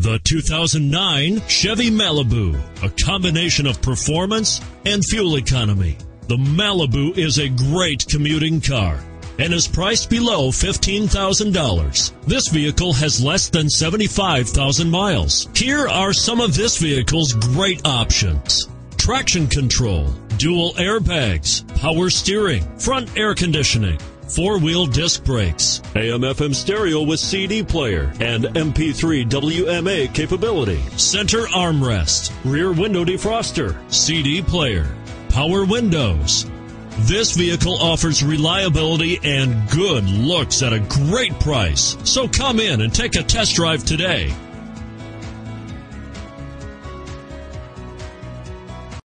The 2009 Chevy Malibu, a combination of performance and fuel economy. The Malibu is a great commuting car and is priced below $15,000. This vehicle has less than 75,000 miles. Here are some of this vehicle's great options: traction control, dual airbags, power steering, front air conditioning, four-wheel disc brakes, AM/FM stereo with CD player and MP3 WMA capability, center armrest, rear window defroster, CD player, power windows. This vehicle offers reliability and good looks at a great price. So come in and take a test drive today.